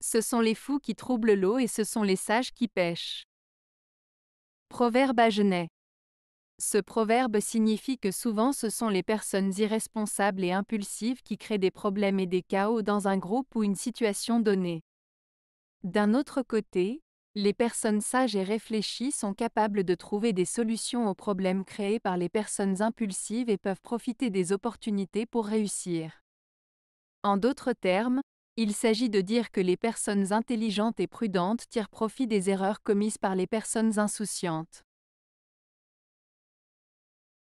Ce sont les fous qui troublent l'eau et ce sont les sages qui pêchent. Proverbe agenais. Ce proverbe signifie que souvent ce sont les personnes irresponsables et impulsives qui créent des problèmes et des chaos dans un groupe ou une situation donnée. D'un autre côté, les personnes sages et réfléchies sont capables de trouver des solutions aux problèmes créés par les personnes impulsives et peuvent profiter des opportunités pour réussir. En d'autres termes, il s'agit de dire que les personnes intelligentes et prudentes tirent profit des erreurs commises par les personnes insouciantes.